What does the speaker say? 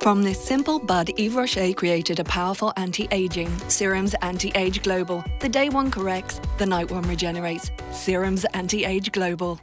From this simple bud, Yves Rocher created a powerful anti-aging. Serums Anti-Age Global. The day one corrects, the night one regenerates. Serums Anti-Age Global.